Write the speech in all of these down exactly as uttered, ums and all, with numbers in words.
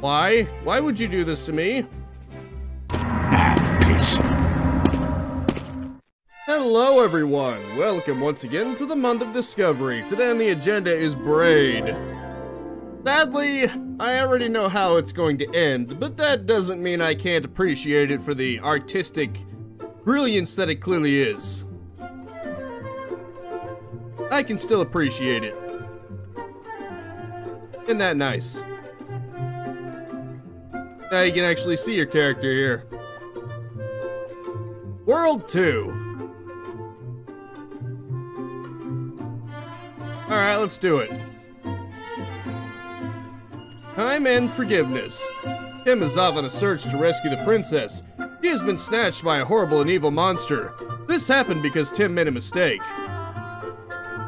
Why? Why would you do this to me? Ah, please. Hello, everyone. Welcome once again to the month of discovery. Today on the agenda is Braid. Sadly, I already know how it's going to end, but that doesn't mean I can't appreciate it for the artistic brilliance that it clearly is. I can still appreciate it. Isn't that nice? Now you can actually see your character here. World two. Alright, let's do it. Time and forgiveness. Tim is off on a search to rescue the princess. He has been snatched by a horrible and evil monster. This happened because Tim made a mistake.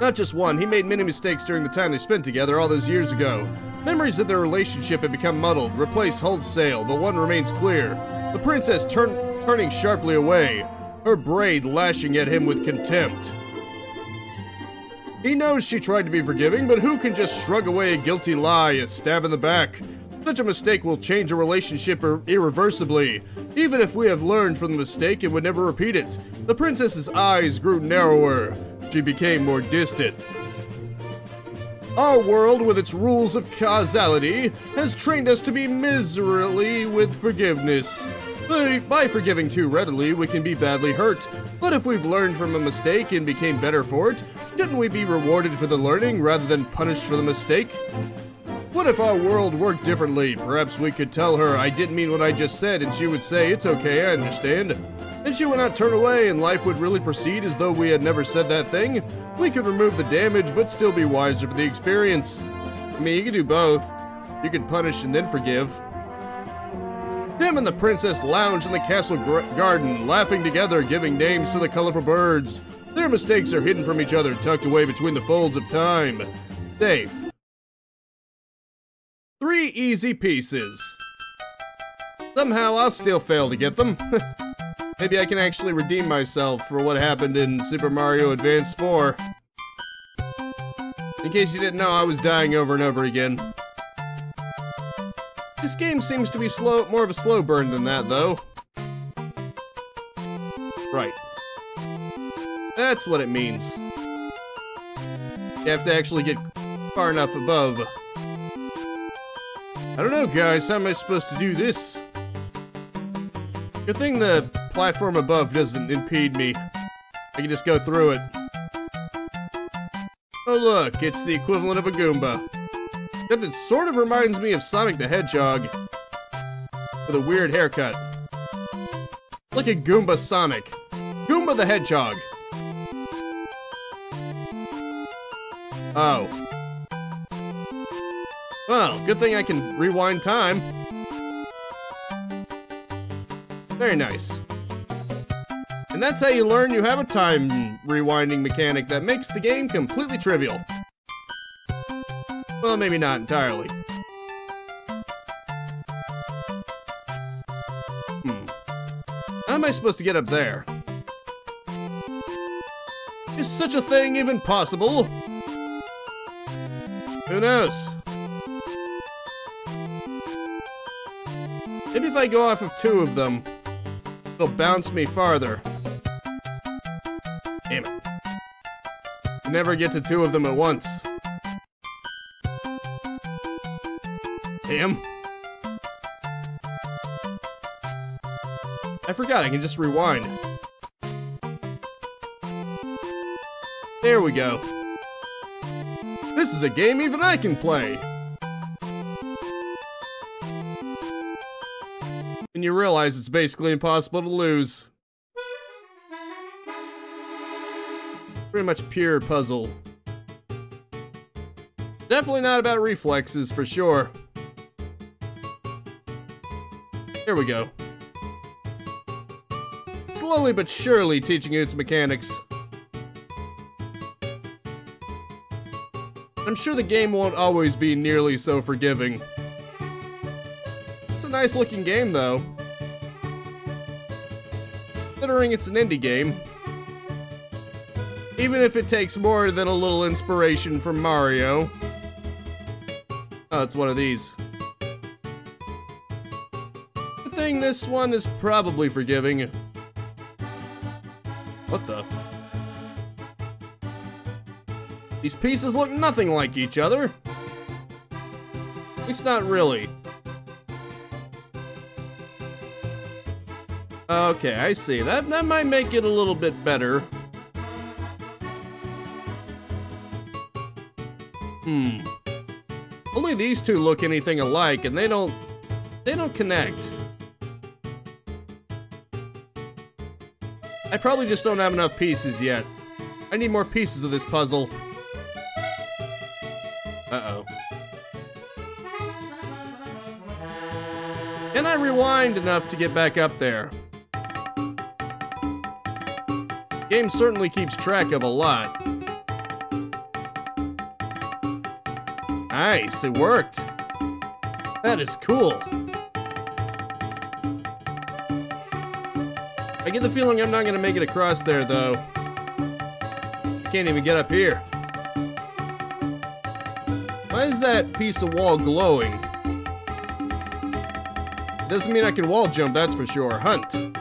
Not just one, he made many mistakes during the time they spent together all those years ago. Memories of their relationship had become muddled, replaced wholesale, but one remains clear. The princess turn turning sharply away, her braid lashing at him with contempt. He knows she tried to be forgiving, but who can just shrug away a guilty lie, a stab in the back? Such a mistake will change a relationship irreversibly, even if we have learned from the mistake and would never repeat it. The princess's eyes grew narrower. She became more distant. Our world, with its rules of causality, has trained us to be miserably with forgiveness. By forgiving too readily, we can be badly hurt. But if we've learned from a mistake and became better for it, shouldn't we be rewarded for the learning rather than punished for the mistake? What if our world worked differently? Perhaps we could tell her, "I didn't mean what I just said," and she would say, "It's okay, I understand." And she would not turn away, and life would really proceed as though we had never said that thing. We could remove the damage, but still be wiser for the experience. I mean, you could do both. You could punish and then forgive. Tim and the princess lounge in the castle garden, laughing together, giving names to the colorful birds. Their mistakes are hidden from each other, tucked away between the folds of time. Safe. Three Easy Pieces. Somehow I'll still fail to get them. Maybe I can actually redeem myself for what happened in Super Mario Advance four. In case you didn't know, I was dying over and over again. This game seems to be slow, more of a slow burn than that, though. Right. That's what it means. You have to actually get far enough above. I don't know, guys, how am I supposed to do this? Good thing the platform above doesn't impede me. I can just go through it. Oh look, it's the equivalent of a Goomba. Except it sort of reminds me of Sonic the Hedgehog with a weird haircut. Like a Goomba Sonic. Goomba the Hedgehog. Oh. Well, good thing I can rewind time. Very nice. And that's how you learn you have a time rewinding mechanic that makes the game completely trivial. Well, maybe not entirely. Hmm. How am I supposed to get up there? Is such a thing even possible? Who knows? Maybe if I go off of two of them, it'll bounce me farther. Damn it. Never get to two of them at once. Damn. I forgot, I can just rewind. There we go. This is a game even I can play! And you realize it's basically impossible to lose. Pretty much pure puzzle. Definitely not about reflexes, for sure. There we go. Slowly but surely teaching it its mechanics. I'm sure the game won't always be nearly so forgiving. It's a nice looking game though. Considering it's an indie game. Even if it takes more than a little inspiration from Mario. Oh, it's one of these. thing this one is probably forgiving. What the? These pieces look nothing like each other. At least not really. Okay, I see. That, that might make it a little bit better. Hmm. Only these two look anything alike, and they don't... they don't connect. I probably just don't have enough pieces yet. I need more pieces of this puzzle. Uh-oh. Can I rewind enough to get back up there? The game certainly keeps track of a lot. Nice, it worked. That is cool. I get the feeling I'm not gonna make it across there, though. I can't even get up here. Why is that piece of wall glowing? It doesn't mean I can wall jump, that's for sure. Hunt.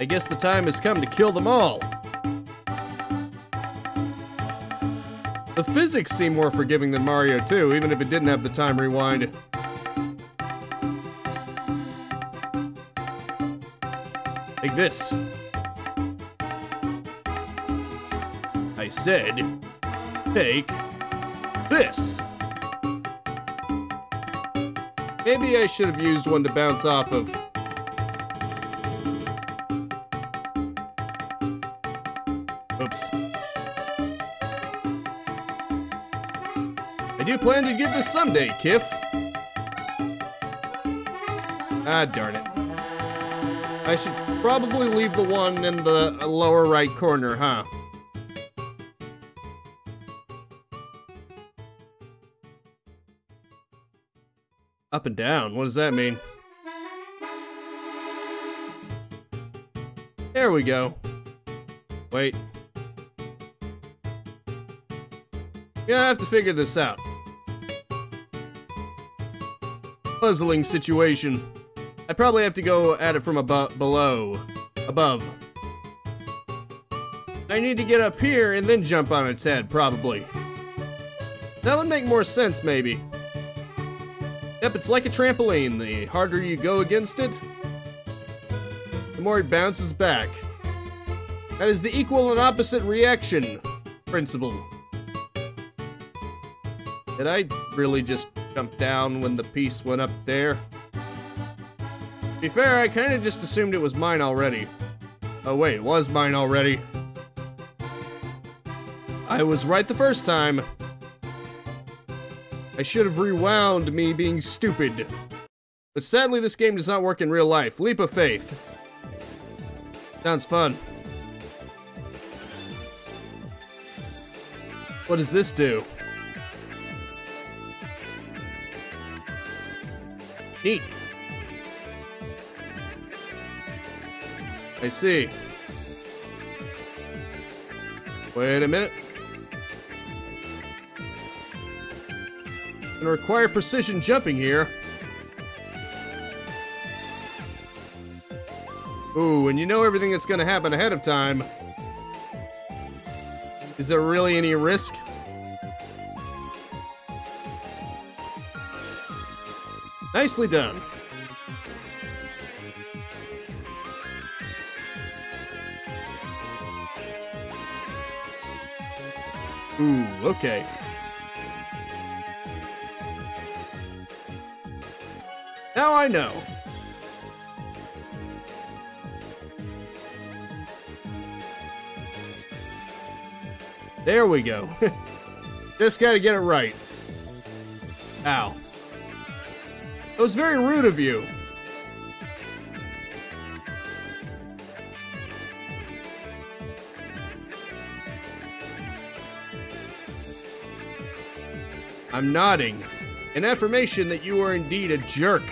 I guess the time has come to kill them all. The physics seem more forgiving than Mario two, even if it didn't have the time rewind. Like this. I said, take this. Maybe I should have used one to bounce off of. Oops. I do plan to get this someday, Kiff. Ah, darn it. I should probably leave the one in the lower right corner, huh? Up and down, what does that mean? There we go. Wait. Yeah, I have to figure this out. Puzzling situation. I probably have to go at it from above, below, above. I need to get up here and then jump on its head, probably. That would make more sense, maybe. Yep, it's like a trampoline. The harder you go against it, the more it bounces back. That is the equal and opposite reaction principle. Did I really just jump down when the piece went up there? To be fair, I kind of just assumed it was mine already. Oh wait, it was mine already. I was right the first time. I should have rewound me being stupid. But sadly, this game does not work in real life. Leap of Faith. Sounds fun. What does this do? Neat. I see. Wait a minute. Gonna require precision jumping here. Ooh, and you know everything that's gonna happen ahead of time. Is there really any risk? Nicely done. Ooh, okay. Now I know. There we go. Just gotta get it right. Ow. That was very rude of you. I'm nodding. An affirmation that you are indeed a jerk.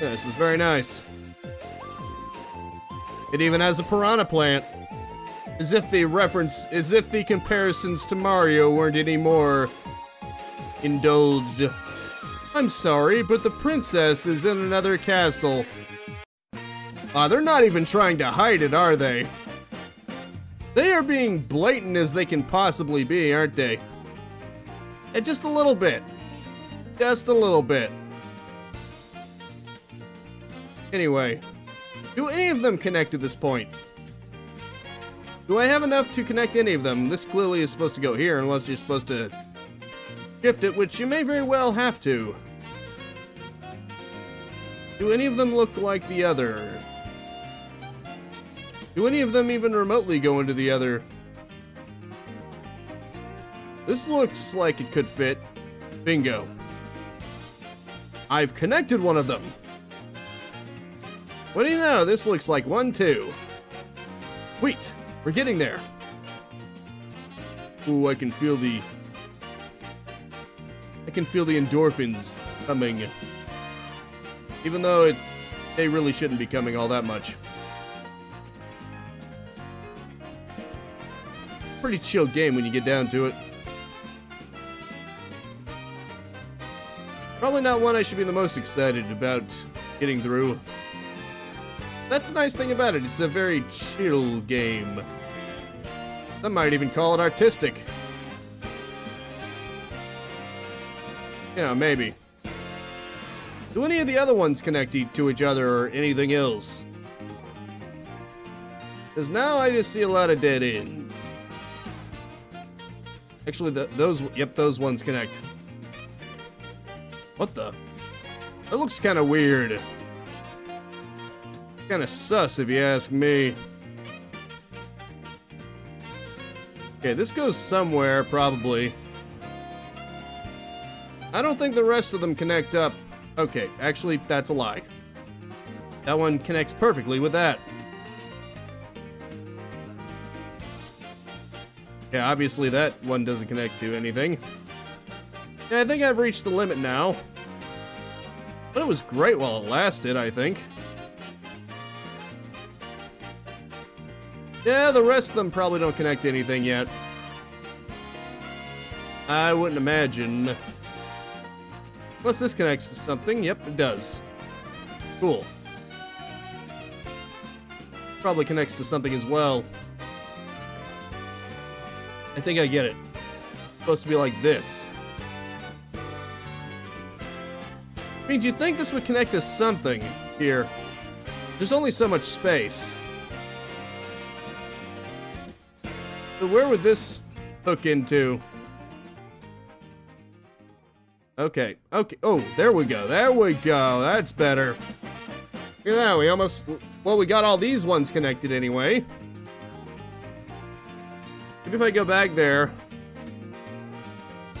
Yeah, this is very nice. It even has a piranha plant. As if the reference, as if the comparisons to Mario weren't any more indulged. I'm sorry, but the princess is in another castle. Ah, uh, they're not even trying to hide it, are they? They are being blatant as they can possibly be, aren't they? And just a little bit. Just a little bit. Anyway, do any of them connect at this point? Do I have enough to connect any of them? This clearly is supposed to go here, unless you're supposed to shift it, which you may very well have to. Do any of them look like the other? Do any of them even remotely go into the other? This looks like it could fit. Bingo. I've connected one of them. What do you know? This looks like one, two. Wait. We're getting there. Ooh, I can feel the... I can feel the endorphins coming. Even though it, they really shouldn't be coming all that much. Pretty chill game when you get down to it. Probably not one I should be the most excited about getting through. That's the nice thing about it. It's a very chill game. Some might even call it artistic. Yeah, maybe. Do any of the other ones connect to each other or anything else? Because now I just see a lot of dead ends. Actually, the, those, yep, those ones connect. What the? That looks kind of weird. Kind of sus, if you ask me. Okay, this goes somewhere, probably. I don't think the rest of them connect up. Okay, actually, that's a lie. That one connects perfectly with that. Yeah, obviously that one doesn't connect to anything. Yeah, I think I've reached the limit now. But it was great while it lasted, I think. Yeah, the rest of them probably don't connect to anything yet. I wouldn't imagine. Unless this connects to something. Yep, it does. Cool. Probably connects to something as well. I think I get it. It's supposed to be like this. It means you'd think this would connect to something here. There's only so much space. So where would this hook into? Okay, okay, oh, there we go, there we go, that's better. Look at that, we almost, well, we got all these ones connected anyway. Maybe if I go back there,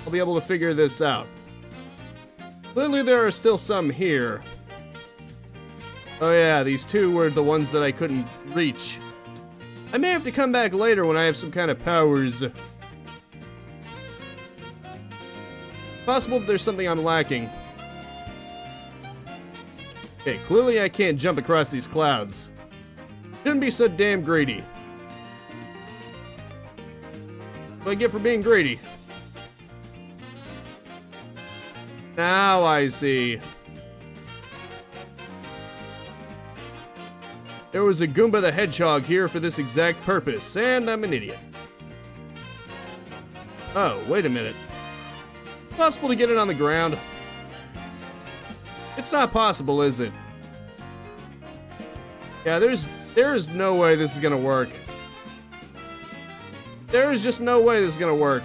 I'll be able to figure this out. Clearly there are still some here. Oh yeah, these two were the ones that I couldn't reach. I may have to come back later when I have some kind of powers. Possible that there's something I'm lacking. Okay, clearly I can't jump across these clouds. Shouldn't be so damn greedy. What do I get for being greedy? Now I see. There was a Goomba the Hedgehog here for this exact purpose, and I'm an idiot. Oh, wait a minute. Possible to get it on the ground? It's not possible, is it? Yeah, there's there is no way this is gonna work. There is just no way this is gonna work.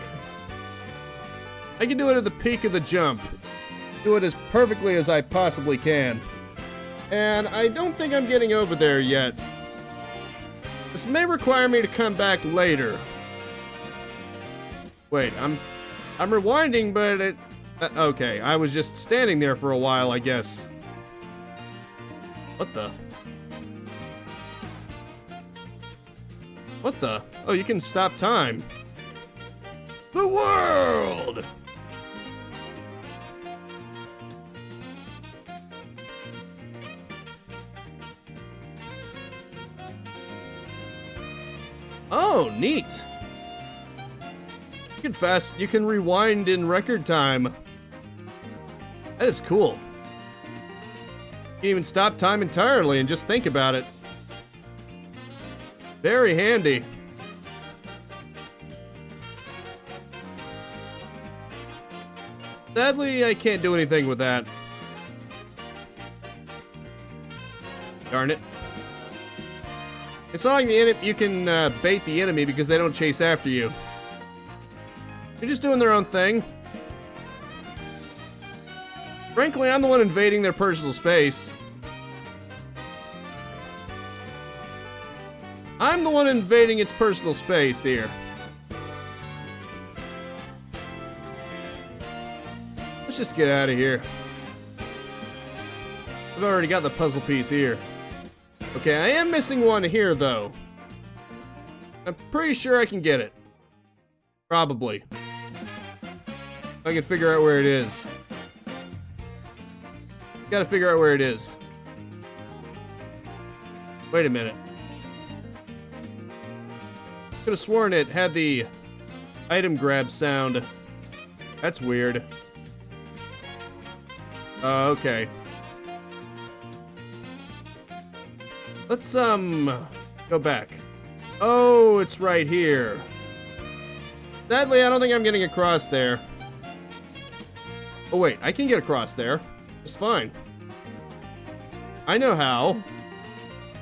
I can do it at the peak of the jump. Do it as perfectly as I possibly can. And I don't think I'm getting over there yet. This may require me to come back later. Wait, I'm I'm rewinding, but it... Uh, okay, I was just standing there for a while, I guess. What the? What the? Oh, you can stop time. The world! Oh, neat. You can fast, you can rewind in record time. That is cool. You can even stop time entirely and just think about it. Very handy. Sadly, I can't do anything with that. Darn it. In Sonic the enemy, you can uh, bait the enemy because they don't chase after you. They're just doing their own thing. Frankly, I'm the one invading their personal space. I'm the one invading its personal space here. Let's just get out of here. I've already got the puzzle piece here. Okay, I am missing one here, though. I'm pretty sure I can get it. Probably. I can figure out where it is. Gotta figure out where it is. Wait a minute. Could have sworn it had the item grab sound. That's weird. Uh, okay. Let's, um, go back. Oh, it's right here. Sadly, I don't think I'm getting across there. Oh, wait, I can get across there. It's fine. I know how.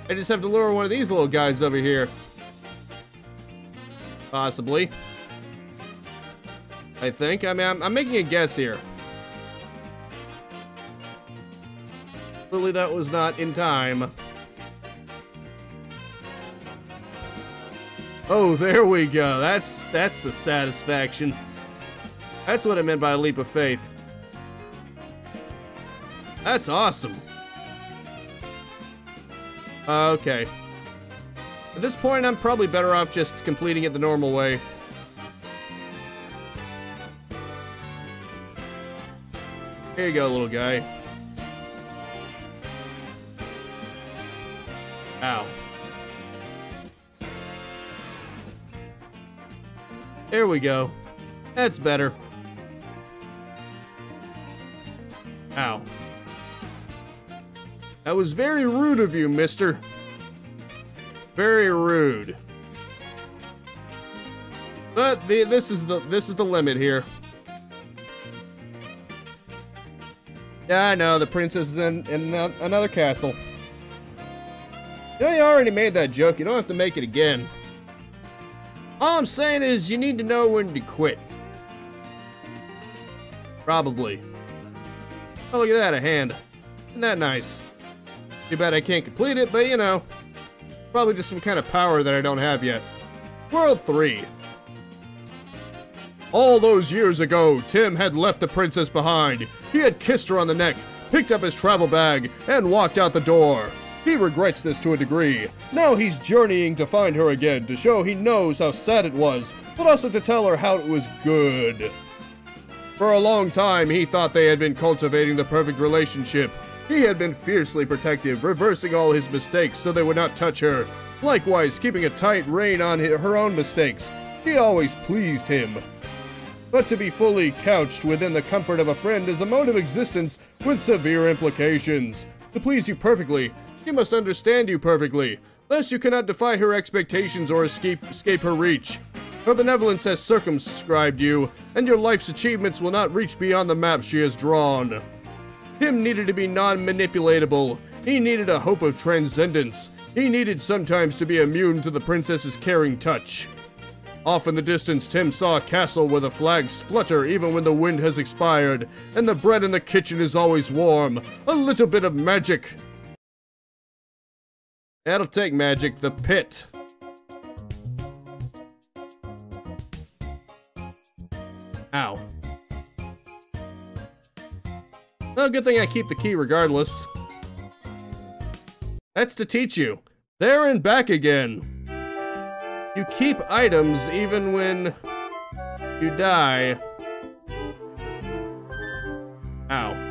I just have to lure one of these little guys over here. Possibly. I think. I mean, I'm, I'm making a guess here. Clearly, that was not in time. Oh, there we go. That's that's the satisfaction. That's what I meant by a leap of faith. That's awesome. Uh, okay. At this point, I'm probably better off just completing it the normal way. Here you go, little guy. Ow. There we go. That's better. Ow. That was very rude of you, mister. Very rude. But the, this is the this is the limit here. Yeah, I know, the princess is in, in uh, another castle. You know, you already made that joke. You don't have to make it again. All I'm saying is you need to know when to quit. Probably. Oh, look at that, a hand. Isn't that nice? Too bad I can't complete it, but you know. Probably just some kind of power that I don't have yet. World three. All those years ago, Tim had left the princess behind. He had kissed her on the neck, picked up his travel bag, and walked out the door. He regrets this to a degree. Now he's journeying to find her again to show he knows how sad it was, but also to tell her how it was good. For a long time, he thought they had been cultivating the perfect relationship. He had been fiercely protective, reversing all his mistakes so they would not touch her. Likewise, keeping a tight rein on her own mistakes. She always pleased him. But to be fully couched within the comfort of a friend is a mode of existence with severe implications. To please you perfectly, she must understand you perfectly, thus you cannot defy her expectations or escape, escape her reach. Her benevolence has circumscribed you, and your life's achievements will not reach beyond the map she has drawn. Tim needed to be non-manipulatable. He needed a hope of transcendence. He needed sometimes to be immune to the princess's caring touch. Off in the distance, Tim saw a castle where the flags flutter even when the wind has expired, and the bread in the kitchen is always warm. A little bit of magic. That'll take magic, the pit. Ow. Well, good thing I keep the key regardless. That's to teach you. There and back again. You keep items even when you die. Ow.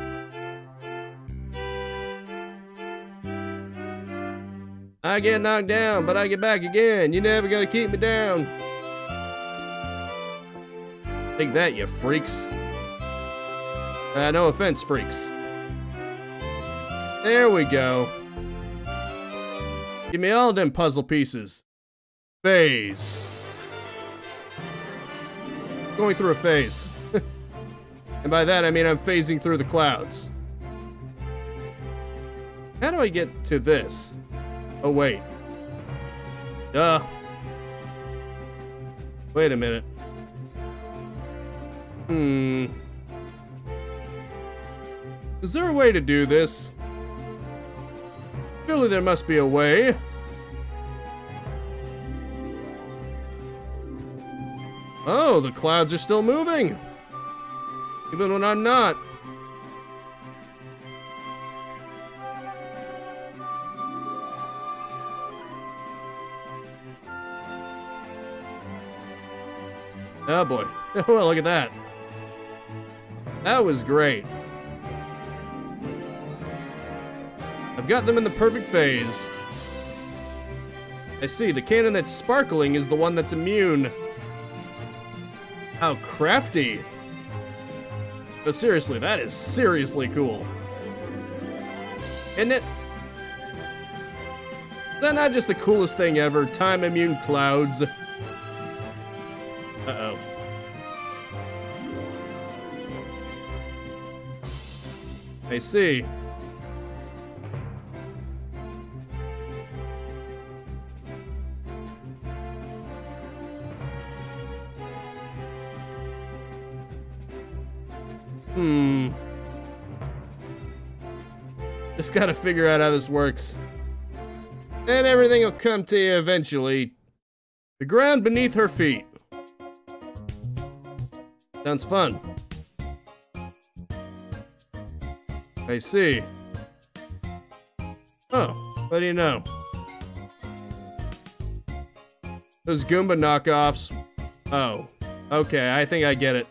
I get knocked down, but I get back again. You're never gonna keep me down. Take that, you freaks. Uh, no offense, freaks. There we go. Give me all them puzzle pieces. Phase. Going through a phase. And by that, I mean I'm phasing through the clouds. How do I get to this? Oh, wait. Duh. Wait a minute. Hmm. Is there a way to do this? Surely there must be a way. Oh, the clouds are still moving. Even when I'm not. Oh boy. Well, look at that. That was great. I've got them in the perfect phase. I see, the cannon that's sparkling is the one that's immune. How crafty. But seriously, that is seriously cool. Isn't it? Is that not just the coolest thing ever? Time immune clouds. Uh-oh. I see. Hmm. Just gotta figure out how this works. And everything will come to you eventually. The ground beneath her feet. Sounds fun. I see. Oh, what do you know? Those Goomba knockoffs. Oh, okay, I think I get it.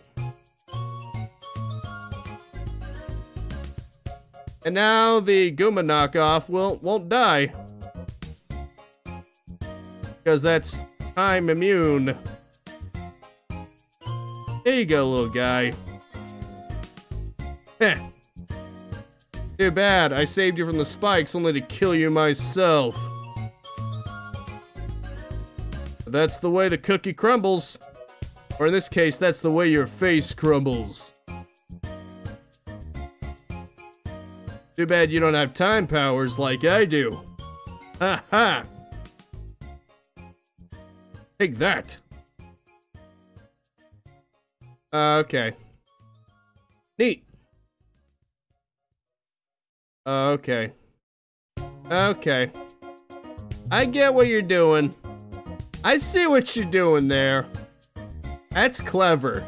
And now the Goomba knockoff will, won't die. Because that's time immune. There you go, little guy. Heh. Too bad, I saved you from the spikes only to kill you myself. But that's the way the cookie crumbles. Or in this case, that's the way your face crumbles. Too bad you don't have time powers like I do. Ha ha! Take that. Uh, okay. Neat. Uh, okay. Okay. I get what you're doing. I see what you're doing there. That's clever.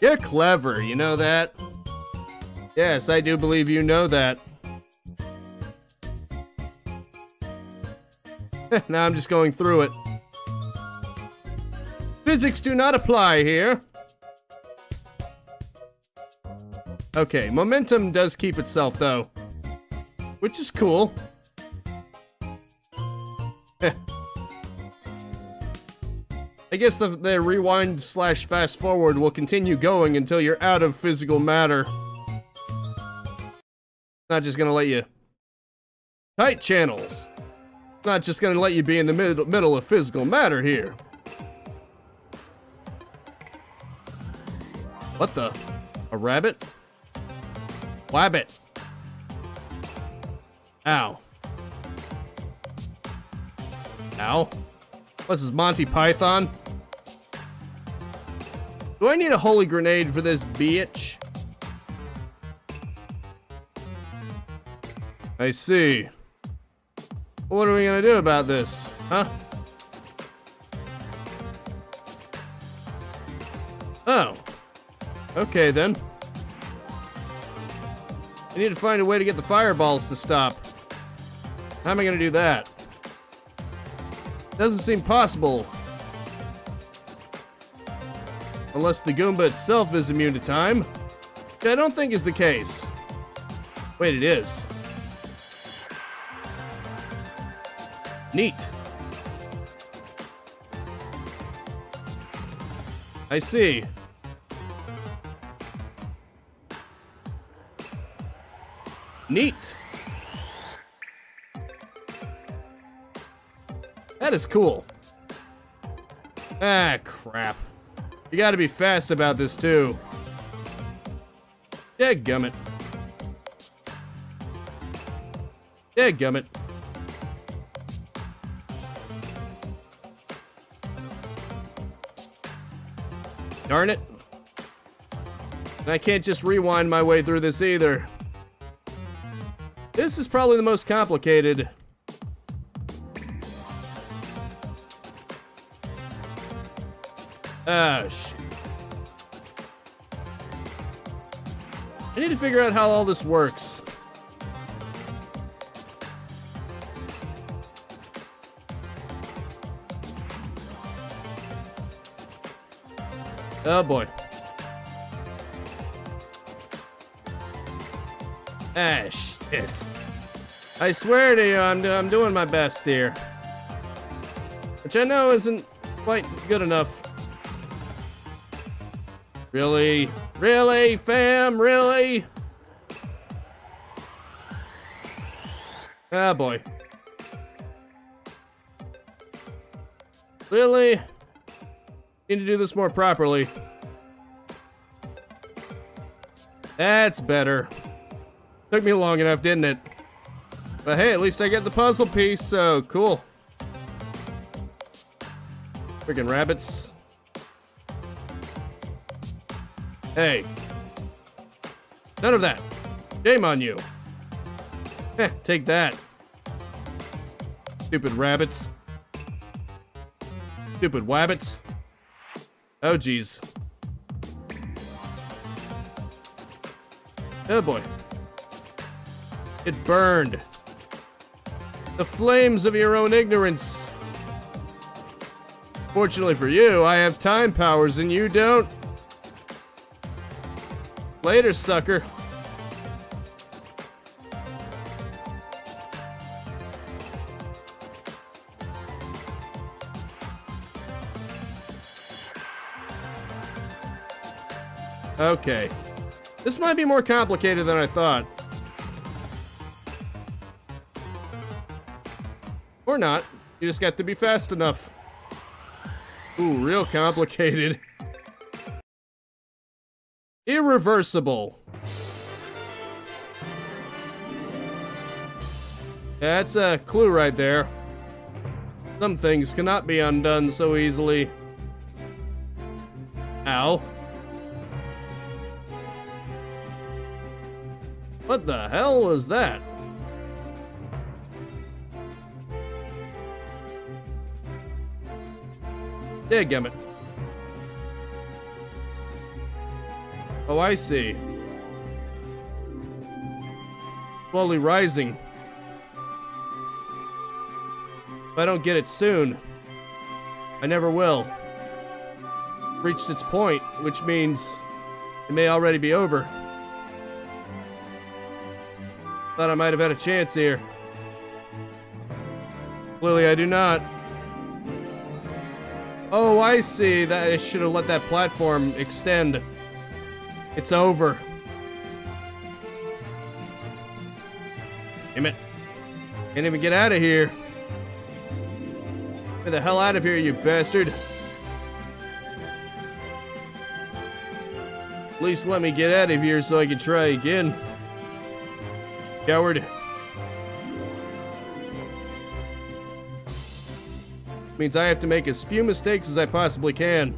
You're clever, you know that? Yes, I do believe you know that. Now I'm just going through it. Physics do not apply here. Okay, momentum does keep itself, though. Which is cool. I guess the, the rewind slash fast forward will continue going until you're out of physical matter. Not just gonna let you. Tight channels. Not just gonna let you be in the middle, middle of physical matter here. What the? A rabbit? Wabbit. Ow. Ow. This is Monty Python. Do I need a holy grenade for this bitch? I see. What are we gonna do about this, huh? Oh. Okay then. I need to find a way to get the fireballs to stop. How am I gonna do that? Doesn't seem possible. Unless the Goomba itself is immune to time. Which I don't think is the case. Wait, it is. Neat. I see. Neat. That is cool. Ah, crap. You gotta be fast about this, too. Dadgummit. Dadgummit. Darn it. And I can't just rewind my way through this either. This is probably the most complicated. Ah, shit. I need to figure out how all this works. Oh boy. Ah, shit. I swear to you, I'm, I'm doing my best here. Which I know isn't quite good enough. Really? Really, fam? Really? Ah, boy. Really? Need to do this more properly. That's better. Took me long enough, didn't it? But hey, at least I get the puzzle piece, so cool. Freaking rabbits. Hey. None of that. Shame on you. Heh, take that. Stupid rabbits. Stupid wabbits. Oh, geez. Oh, boy. It burned. The flames of your own ignorance. Fortunately for you, I have time powers and you don't. Later, sucker. Okay. This might be more complicated than I thought. Or not. You just got to be fast enough. Ooh, real complicated. Irreversible. That's a clue right there. Some things cannot be undone so easily. Ow. What the hell was that? Dadgummit. Oh, I see. Slowly rising. If I don't get it soon, I never will. Reached its point, which means it may already be over. Thought I might have had a chance here. Clearly, I do not. Oh, I see. That I should have let that platform extend. It's over. Damn it. Can't even get out of here. Get the hell out of here, you bastard. At least let me get out of here so I can try again. Coward. Means I have to make as few mistakes as I possibly can.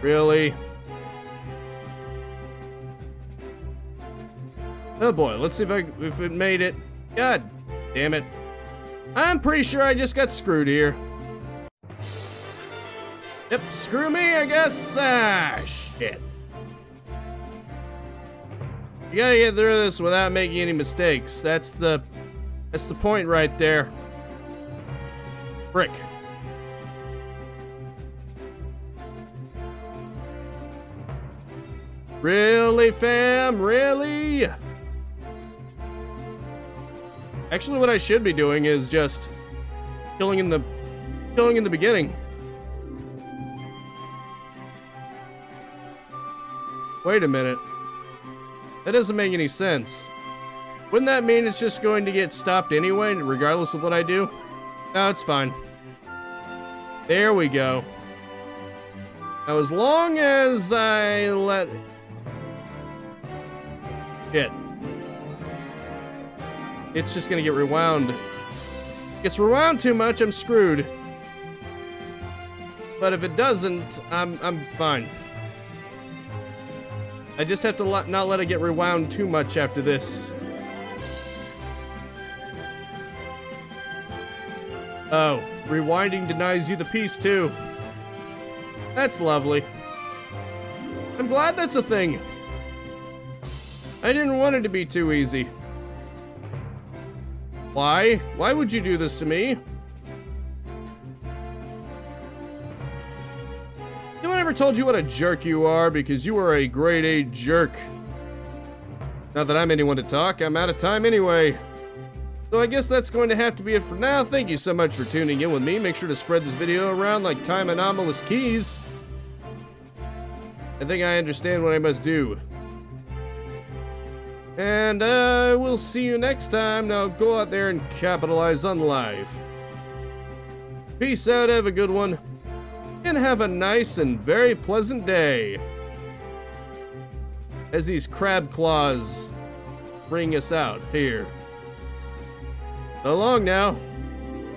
Really? Oh boy, let's see if I if it made it. God damn it. I'm pretty sure I just got screwed here. Yep, screw me, I guess. Ah, shit. You gotta get through this without making any mistakes. That's the that's the point right there. Brick. Really, fam? Really? Actually, what I should be doing is just killing in the killing in the beginning. Wait a minute. That doesn't make any sense. Wouldn't that mean it's just going to get stopped anyway, regardless of what I do? No, it's fine. There we go. Now, as long as I let... Shit. It's just gonna get rewound. If it gets rewound too much, I'm screwed. But if it doesn't, I'm, I'm fine. I just have to let, not let it get rewound too much after this. Oh, rewinding denies you the piece too. That's lovely. I'm glad that's a thing. I didn't want it to be too easy. Why? Why would you do this to me? No one ever told you what a jerk you are, because you are a grade A jerk. Not that I'm anyone to talk, I'm out of time anyway. So I guess that's going to have to be it for now. Thank you so much for tuning in with me. Make sure to spread this video around like time anomalous keys. I think I understand what I must do. And uh, we'll see you next time. Now go out there and capitalize on life. Peace out, have a good one, and have a nice and very pleasant day. As these crab claws bring us out here. So long now.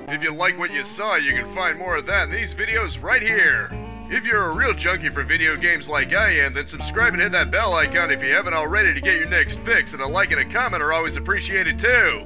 If you like what you saw, you can find more of that in these videos right here. If you're a real junkie for video games like I am, then subscribe and hit that bell icon if you haven't already to get your next fix, and a like and a comment are always appreciated too.